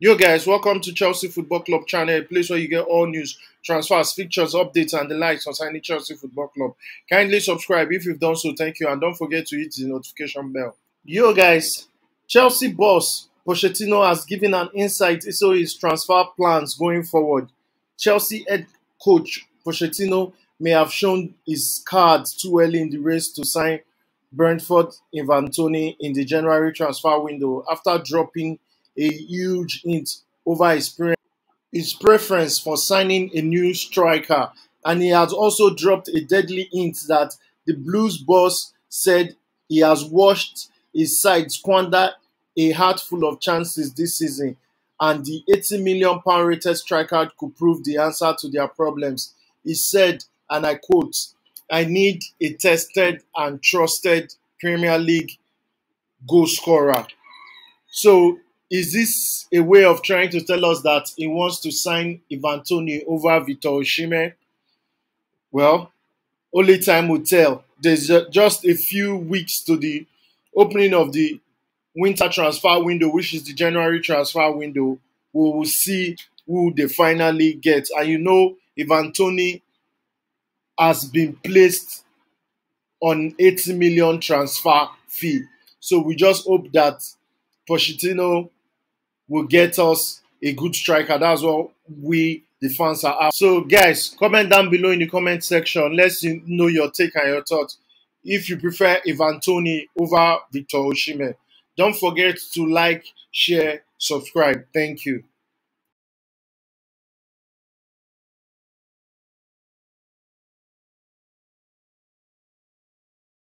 Yo guys, welcome to Chelsea Football Club channel, a place where you get all news, transfers, pictures, updates and the likes concerning Chelsea Football Club. Kindly subscribe if you've done so, thank you, and don't forget to hit the notification bell. Yo guys, Chelsea boss Pochettino has given an insight into his transfer plans going forward. Chelsea head coach Pochettino may have shown his card too early in the race to sign Brentford Ivan Toney in the January transfer window after dropping a huge hint over his preference for signing a new striker, and he has also dropped a deadly hint that the Blues boss said he has watched his side squander a handful of chances this season, and the £80 million rated striker could prove the answer to their problems. He said, and I quote, "I need a tested and trusted Premier League goal scorer." So is this a way of trying to tell us that he wants to sign Ivan Toney over Victor Osimhen? Well, only time will tell. There's just a few weeks to the opening of the winter transfer window, which is the January transfer window. We will see who they finally get. And you know, Ivan Toney has been placed on £80 million transfer fee. So we just hope that Pochettino will get us a good striker. That's what we, the fans, are after. So guys, comment down below in the comment section. Let's know your take and your thoughts. If you prefer Ivan Toney over Victor Osimhen, don't forget to like, share, subscribe. Thank you.